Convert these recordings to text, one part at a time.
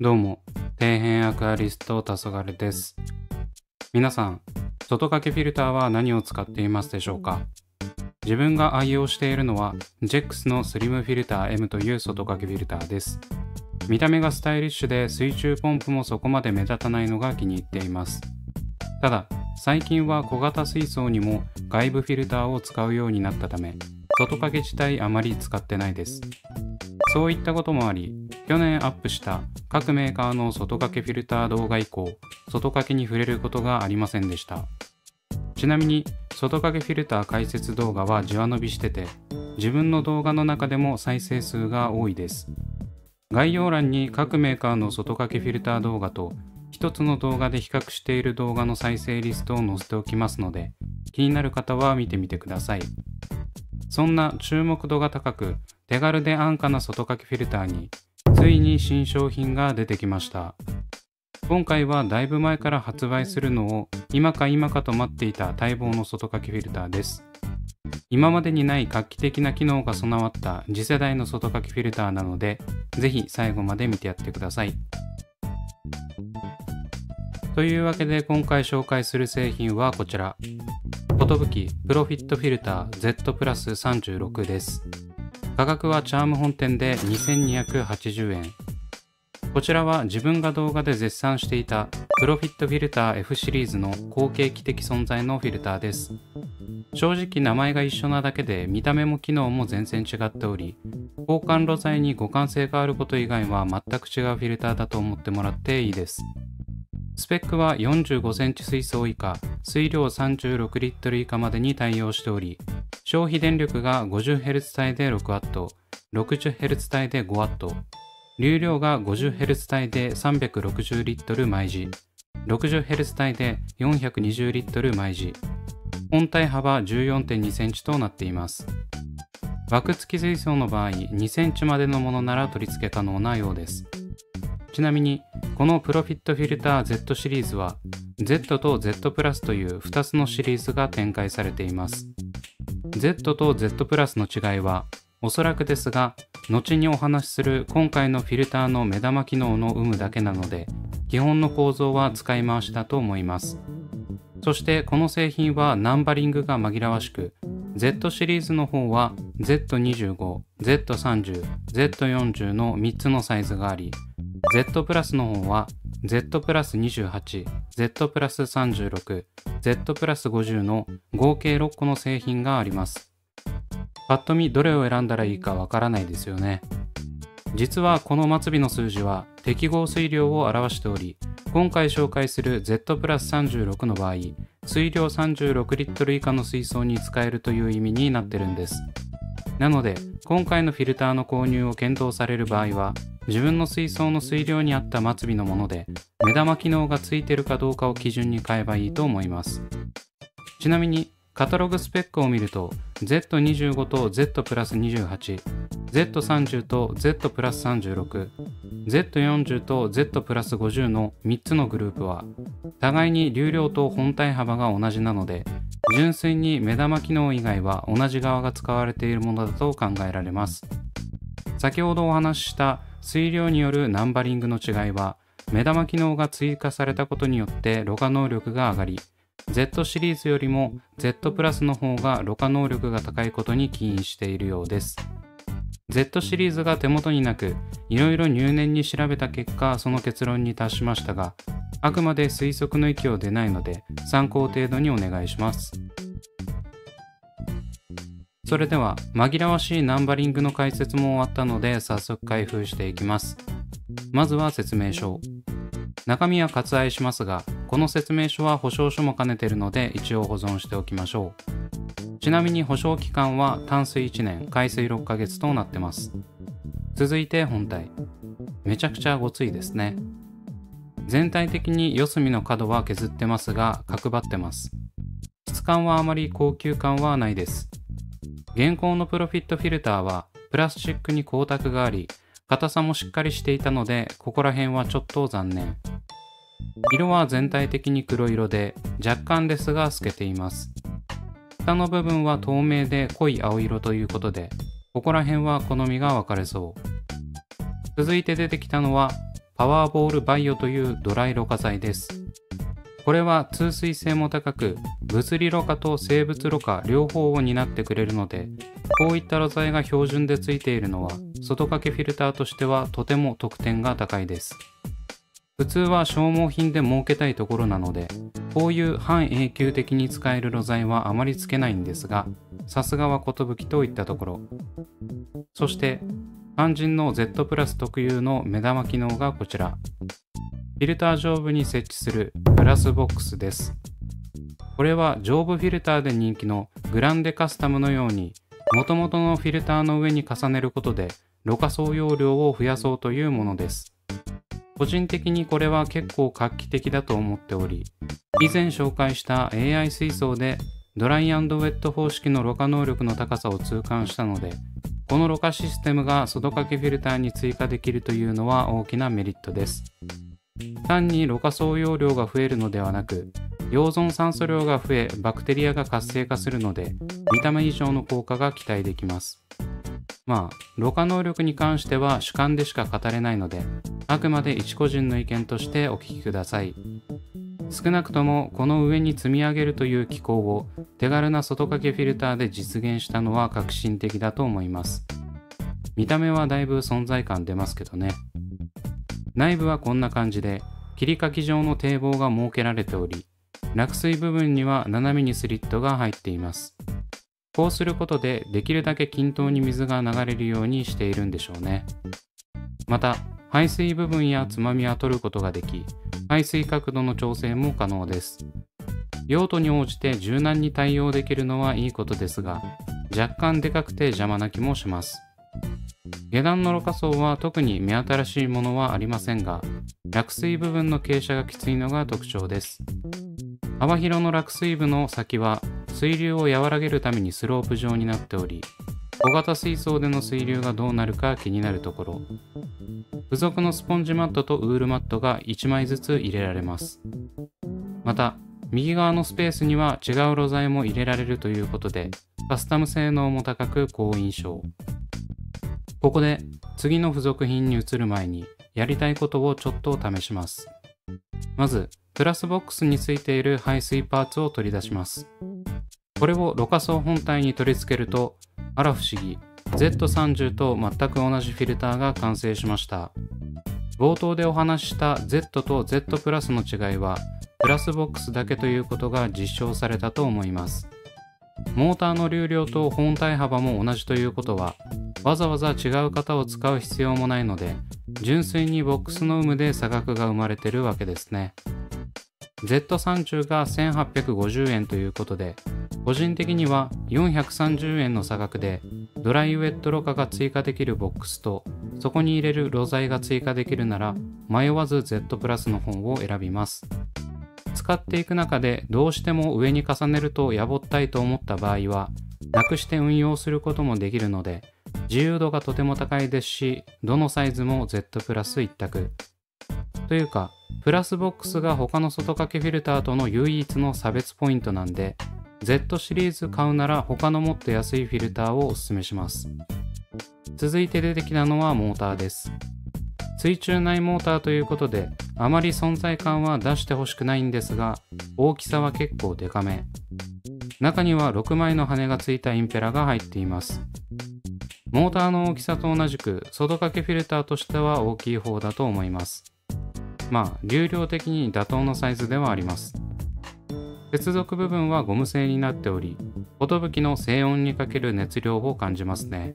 どうも、底辺アクアリスト黄昏です。皆さん、外掛けフィルターは何を使っていますでしょうか？自分が愛用しているのはジェックスのスリムフィルター M という外掛けフィルターです。見た目がスタイリッシュで、水中ポンプもそこまで目立たないのが気に入っています。ただ、最近は小型水槽にも外部フィルターを使うようになったため、外掛け自体あまり使ってないです。そういったこともあり、去年アップした各メーカーの外掛けフィルター動画以降、外掛けに触れることがありませんでした。ちなみに、外掛けフィルター解説動画はじわ伸びしてて、自分の動画の中でも再生数が多いです。概要欄に各メーカーの外掛けフィルター動画と1つの動画で比較している動画の再生リストを載せておきますので、気になる方は見てみてください。そんな注目度が高く、手軽で安価な外掛けフィルターに、ついに新商品が出てきました。今回はだいぶ前から発売するのを今かと待っていた待望の外掛けフィルターです。今までにない画期的な機能が備わった次世代の外掛けフィルターなので、ぜひ最後まで見てやってください。というわけで、今回紹介する製品はこちら、寿プロフィットフィルター Z+36 です。価格はチャーム本店で2280円。こちらは自分が動画で絶賛していたプロフィットフィルター F シリーズの後継機的存在のフィルターです。正直、名前が一緒なだけで見た目も機能も全然違っており、交換路材に互換性があること以外は全く違うフィルターだと思ってもらっていいです。スペックは 45cm 水槽以下、水量36リットル以下までに対応しており、消費電力が 50Hz 帯で 6W、60Hz 帯で 5W、流量が 50Hz 帯で360リットル毎時、60Hz 帯で420リットル毎時、本体幅 14.2cm となっています。枠付き水槽の場合、2cm までのものなら取り付け可能なようです。ちなみに、このプロフィットフィルター Z シリーズは Z と Z プラスという2つのシリーズが展開されています。 Z と Z プラスの違いは、おそらくですが後にお話しする今回のフィルターの目玉機能の有無だけなので、基本の構造は使い回しだと思います。そして、この製品はナンバリングが紛らわしく、 Z シリーズの方は Z25、Z30、Z40 の3つのサイズがあり、Z プラスの方は Z プラス28、Z プラス36、Z プラス50の合計6個の製品があります。ぱっと見、どれを選んだらいいかわからないですよね。実はこの末尾の数字は適合水量を表しており、今回紹介する Z プラス36の場合、水量36リットル以下の水槽に使えるという意味になってるんです。なので、今回のフィルターの購入を検討される場合は、自分の水槽の水量に合った末尾のもので、目玉機能がついてるかどうかを基準に買えばいいと思います。ちなみに、カタログスペックを見ると Z25 と Z プラス28、Z30 と Z プラス36、Z40 と Z プラス50の3つのグループは、互いに流量と本体幅が同じなので、純粋に目玉機能以外は同じ側が使われているものだと考えられます。先ほどお話しした水量によるナンバリングの違いは、目玉機能が追加されたことによって濾過能力が上がり、 Z シリーズよりも Z プラスの方が濾過能力が高いことに起因しているようです。Z シリーズが手元になく、いろいろ入念に調べた結果、その結論に達しましたが、あくまで推測の域を出ないので、参考程度にお願いします。それでは、紛らわしいナンバリングの解説も終わったので、早速開封していきます。まずは説明書。中身は割愛しますが、この説明書は保証書も兼ねているので、一応保存しておきましょう。ちなみに保証期間は淡水1年、海水6ヶ月となってます。続いて本体。めちゃくちゃごついですね。全体的に四隅の角は削ってますが、角張ってます。質感はあまり高級感はないです。現行のプロフィットフィルターはプラスチックに光沢があり、硬さもしっかりしていたので、ここら辺はちょっと残念。色は全体的に黒色で若干ですが透けています。下の部分は透明で濃い青色ということで、ここら辺は好みが分かれそう。続いて出てきたのはパワーボールバイオというドライろ過剤です。これは通水性も高く、物理ろ過と生物ろ過両方を担ってくれるので、こういったろ剤が標準でついているのは外掛けフィルターとしてはとても得点が高いです。普通は消耗品で儲けたいところなので、こういう半永久的に使えるろ剤はあまりつけないんですが、さすがは寿といったところ。そして肝心の Z プラス特有の目玉機能がこちら。フィルター上部に設置するプラスボックスです。これは上部フィルターで人気のグランデカスタムのように、元々のフィルターの上に重ねることで、ろ過総容量を増やそうというものです。個人的にこれは結構画期的だと思っており、以前紹介した AI 水槽でドライ&ウェット方式のろ過能力の高さを痛感したので、このろ過システムが外掛けフィルターに追加できるというのは大きなメリットです。単にろ過総容量が増えるのではなく、溶存酸素量が増えバクテリアが活性化するので、見た目以上の効果が期待できます。まあ、ろ過能力に関しては主観でしか語れないので、あくまで一個人の意見としてお聞きください。少なくともこの上に積み上げるという機構を手軽な外掛けフィルターで実現したのは革新的だと思います。見た目はだいぶ存在感出ますけどね。内部はこんな感じで切り欠き状の堤防が設けられており、落水部分には斜めにスリットが入っています。こうすることでできるだけ均等に水が流れるようにしているんでしょうね。また排水部分やつまみは取ることができ、排水角度の調整も可能です。用途に応じて柔軟に対応できるのはいいことですが、若干でかくて邪魔な気もします。下段のろ過槽は特に目新しいものはありませんが、落水部分の傾斜がきついのが特徴です。幅広の落水部の先は水流を和らげるためにスロープ状になっており、小型水槽での水流がどうなるか気になるところ。付属のスポンジマットとウールマットが1枚ずつ入れられます。また、右側のスペースには違うろ材も入れられるということで、カスタム性能も高く好印象。ここで次の付属品に移る前に、やりたいことをちょっと試します。まず、プラスボックスについている排水パーツを取り出します。これをろ過槽本体に取り付けると、あら不思議。Z30 と全く同じフィルターが完成しました。冒頭でお話しした Z と Z プラスの違いはプラスボックスだけということが実証されたと思います。モーターの流量と本体幅も同じということは、わざわざ違う型を使う必要もないので、純粋にボックスの有無で差額が生まれてるわけですね。 Z30 が1850円ということで、個人的には430円の差額でドライウェットろ過が追加できるボックスと、そこに入れるろ剤が追加できるなら、迷わず Z プラスの方を選びます。使っていく中でどうしても上に重ねるとやぼったいと思った場合は、なくして運用することもできるので、自由度がとても高いですし、どのサイズも Z プラス一択というか、プラスボックスが他の外掛けフィルターとの唯一の差別ポイントなんで、Z シリーズ買うなら他のもっと安いフィルターをおすすめします。続いて出てきたのはモーターです。水中内モーターということで、あまり存在感は出してほしくないんですが、大きさは結構デカめ。中には6枚の羽がついたインペラが入っています。モーターの大きさと同じく、外掛けフィルターとしては大きい方だと思います。まあ、流量的に妥当のサイズではあります。接続部分はゴム製になっており、寿の静音にかける熱量を感じますね。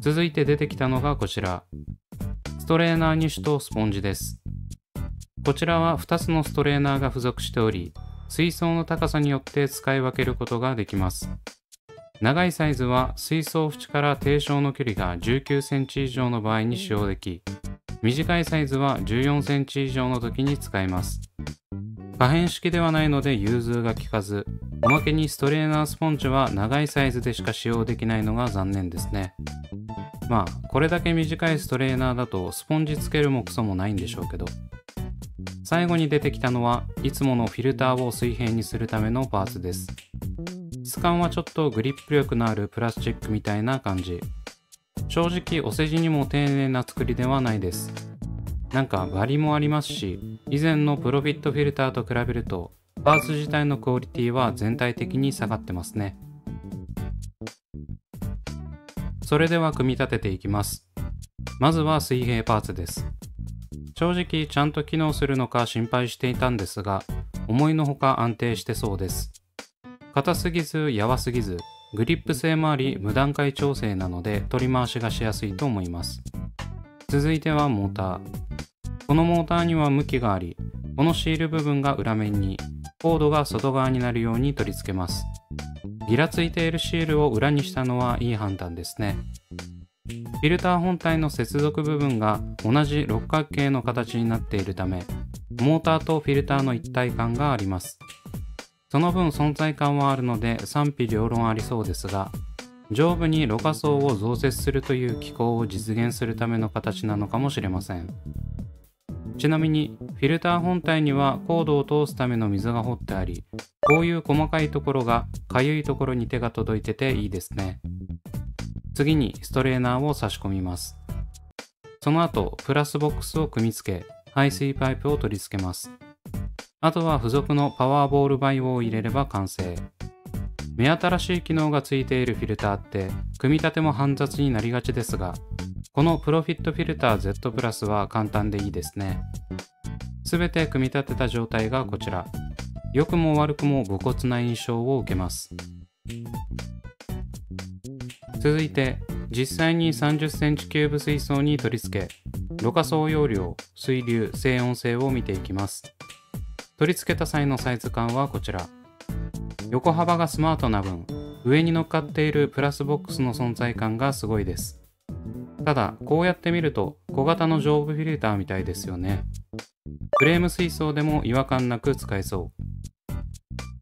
続いて出てきたのがこちら。ストレーナーニッシュとスポンジです。こちらは2つのストレーナーが付属しており、水槽の高さによって使い分けることができます。長いサイズは水槽縁から定床の距離が19センチ以上の場合に使用でき、短いサイズは14センチ以上の時に使えます。可変式ではないので融通が利かず、おまけにストレーナースポンジは長いサイズでしか使用できないのが残念ですね。まあ、これだけ短いストレーナーだとスポンジつけるもクソもないんでしょうけど。最後に出てきたのはいつものフィルターを水平にするためのパーツです。質感はちょっとグリップ力のあるプラスチックみたいな感じ。正直お世辞にも丁寧な作りではないです。なんかバリもありますし、以前のプロフィットフィルターと比べるとパーツ自体のクオリティは全体的に下がってますね。それでは組み立てていきます。まずは水平パーツです。正直ちゃんと機能するのか心配していたんですが、思いのほか安定してそうです。硬すぎずやわすぎず、グリップ性もあり無段階調整なので取り回しがしやすいと思います。続いてはモーター。このモーターには向きがあり、このシール部分が裏面に、コードが外側になるように取り付けます。ギラついているシールを裏にしたのはいい判断ですね。フィルター本体の接続部分が同じ六角形の形になっているため、モーターとフィルターの一体感があります。その分存在感はあるので賛否両論ありそうですが、上部にろ過層を増設するという機構を実現するための形なのかもしれません。ちなみにフィルター本体にはコードを通すための溝が掘ってあり、こういう細かいところがかゆいところに手が届いてていいですね。次にストレーナーを差し込みます。その後プラスボックスを組み付け、排水パイプを取り付けます。あとは付属のパワーボールバイを入れれば完成。目新しい機能がついているフィルターって組み立ても煩雑になりがちですが、このプロフィットフィルター Z プラスは簡単でいいですね。すべて組み立てた状態がこちら。良くも悪くも無骨な印象を受けます。続いて実際に 30cm キューブ水槽に取り付け、ろ過層容量、水流、静音性を見ていきます。取り付けた際のサイズ感はこちら。横幅がスマートな分、上に乗っかっているプラスボックスの存在感がすごいです。ただこうやって見ると小型の上部フィルターみたいですよね。フレーム水槽でも違和感なく使えそう。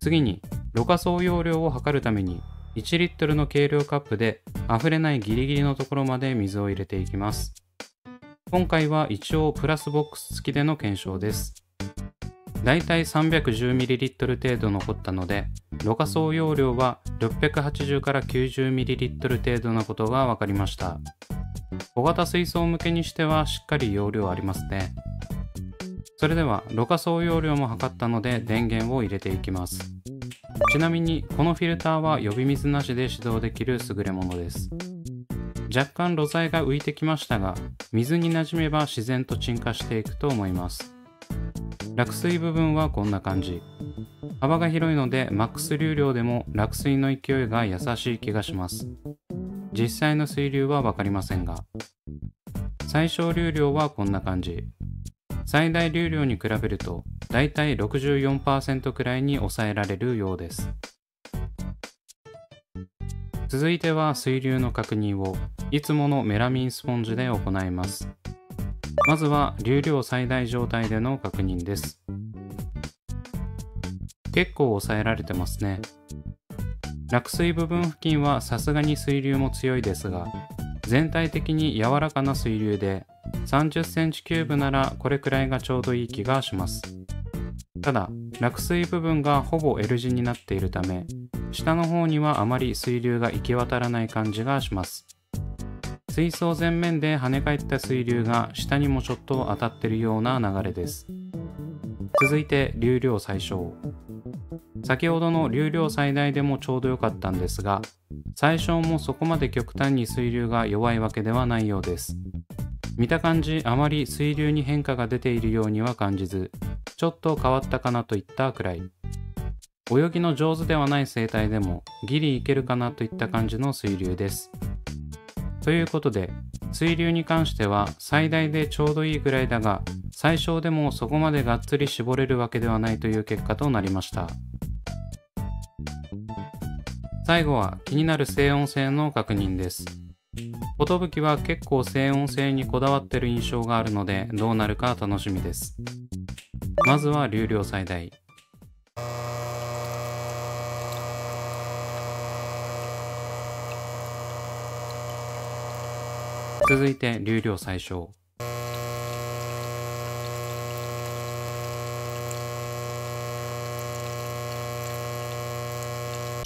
次にろ過層容量を測るために1リットルの計量カップで溢れないギリギリのところまで水を入れていきます。今回は一応プラスボックス付きでの検証です。だいたい 310ml 程度残ったので、ろ過層容量は680から 90ml 程度なことが分かりました。小型水槽向けにしてはしっかり容量ありますね。それではろ過層容量も測ったので電源を入れていきます。ちなみにこのフィルターは呼び水なしで始動できる優れものです。若干ろ材が浮いてきましたが、水になじめば自然と沈下していくと思います。落水部分はこんな感じ。幅が広いのでマックス流量でも落水の勢いが優しい気がします。実際の水流は分かりませんが、最小流量はこんな感じ。最大流量に比べるとだいたい 64% くらいに抑えられるようです。続いては水流の確認をいつものメラミンスポンジで行います。まずは流量最大状態での確認です。結構抑えられてますね。落水部分付近はさすがに水流も強いですが、全体的に柔らかな水流で 30cm キューブならこれくらいがちょうどいい気がします。ただ落水部分がほぼ L 字になっているため、下の方にはあまり水流が行き渡らない感じがします。水槽全面で跳ね返った水流が下にもちょっと当たってるような流れです。続いて流量最小。先ほどの流量最大でもちょうど良かったんですが、最小もそこまで極端に水流が弱いわけではないようです。見た感じあまり水流に変化が出ているようには感じず、ちょっと変わったかなといったくらい。泳ぎの上手ではない生態でもギリいけるかなといった感じの水流です。ということで水流に関しては最大でちょうどいいぐらいだが、最小でもそこまでがっつり絞れるわけではないという結果となりました。最後は気になる静音性の確認です。寿は結構静音性にこだわってる印象があるので、どうなるか楽しみです。まずは流量最大。続いて流量最小。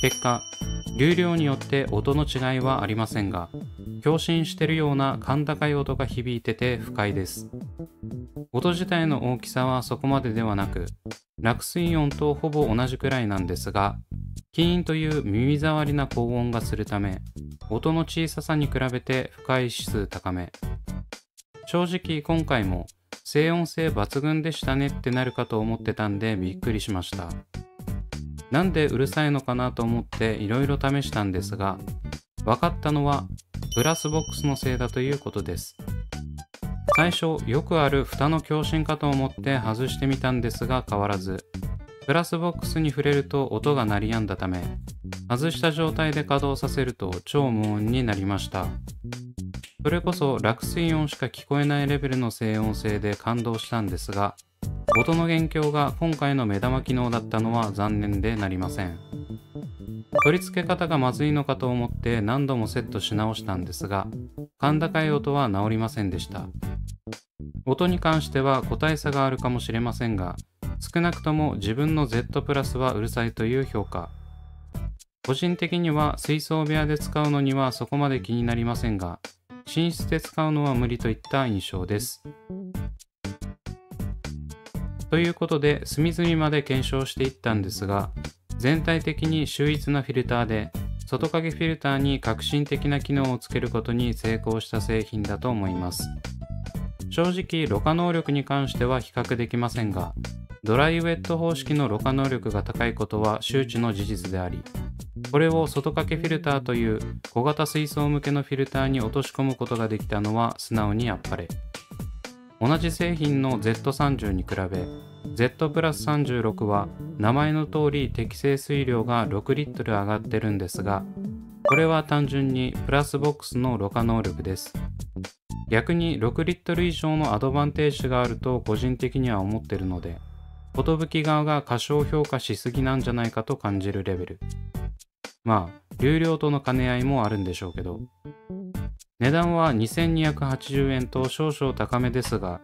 結果、流量によって音の違いはありませんが、共振してるような甲高い音が響いてて不快です。音自体の大きさはそこまでではなく、落水音とほぼ同じくらいなんですが、キーンという耳障りな高音がするため、音の小ささに比べて不快指数高め。正直今回も静音性抜群でしたねってなるかと思ってたんでびっくりしました。なんでうるさいのかなと思っていろいろ試したんですが、分かったのはブラスボックスのせいだということです。最初よくある蓋の共振かと思って外してみたんですが変わらず、ブラスボックスに触れると音が鳴りやんだため、外した状態で稼働させると超無音になりました。それこそ落水音しか聞こえないレベルの静音性で感動したんですが、音の現況が今回の目玉機能だったのは残念でなりません。取り付け方がまずいのかと思って何度もセットし直したんですが、甲高い音は治りませんでした。音に関しては個体差があるかもしれませんが、少なくとも自分の Z プラスはうるさいという評価。個人的には水槽部屋で使うのにはそこまで気になりませんが、寝室で使うのは無理といった印象です。ということで隅々まで検証していったんですが、全体的に秀逸なフィルターで、外掛けフィルターに革新的な機能をつけることに成功した製品だと思います。正直、ろ過能力に関しては比較できませんが、ドライウェット方式のろ過能力が高いことは周知の事実であり、これを外掛けフィルターという小型水槽向けのフィルターに落とし込むことができたのは素直にあっぱれ。同じ製品の Z30 に比べ Z プラス36は名前の通り適正水量が6リットル上がってるんですが、これは単純にプラスボックスのろ過能力です。逆に6リットル以上のアドバンテージがあると個人的には思ってるので、寿側が過小評価しすぎなんじゃないかと感じるレベル。まあ流量との兼ね合いもあるんでしょうけど、値段は2280円と少々高めですが、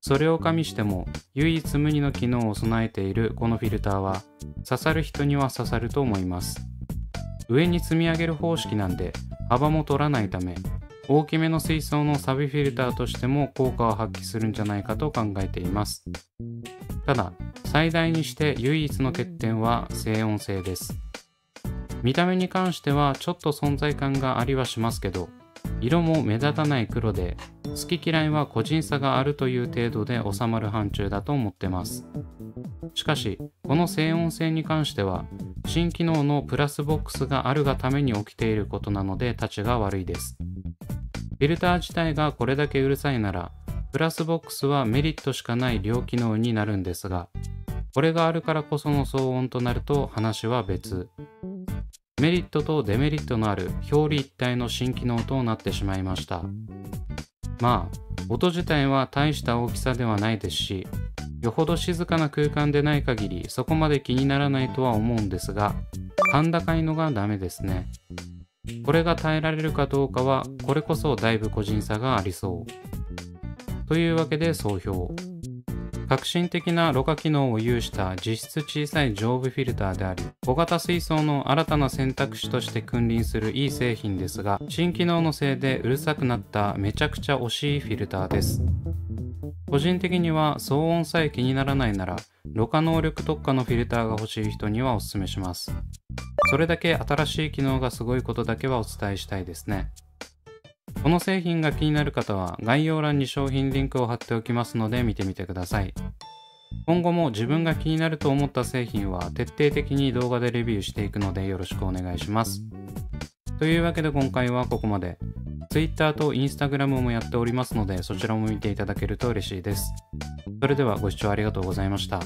それを加味しても唯一無二の機能を備えているこのフィルターは刺さる人には刺さると思います。上に積み上げる方式なんで幅も取らないため、大きめの水槽のサビフィルターとしても効果を発揮するんじゃないかと考えています。ただ最大にして唯一の欠点は静音性です。見た目に関してはちょっと存在感がありはしますけど、色も目立たない黒で、好き嫌いは個人差があるという程度で収まる範疇だと思ってます。しかしこの静音性に関しては新機能のプラスボックスがあるがために起きていることなのでたちが悪いです。フィルター自体がこれだけうるさいならプラスボックスはメリットしかない両機能になるんですが、これがあるからこその騒音となると話は別。メリットとデメリットのある表裏一体の新機能となってしまいました。まあ音自体は大した大きさではないですし、よほど静かな空間でない限りそこまで気にならないとは思うんですが、甲高いのがダメですね。これが耐えられるかどうかはこれこそだいぶ個人差がありそう。というわけで総評、革新的なろ過機能を有した実質小さい丈夫フィルターであり、小型水槽の新たな選択肢として君臨するいい製品ですが、新機能のせいでうるさくなっためちゃくちゃ惜しいフィルターです。個人的には騒音さえ気にならないならろ過能力特化のフィルターが欲しい人にはおすすめします。それだけ新しい機能がすごいことだけはお伝えしたいですね。この製品が気になる方は概要欄に商品リンクを貼っておきますので見てみてください。今後も自分が気になると思った製品は徹底的に動画でレビューしていくのでよろしくお願いします。というわけで今回はここまで。Twitter と Instagram もやっておりますのでそちらも見ていただけると嬉しいです。それではご視聴ありがとうございました。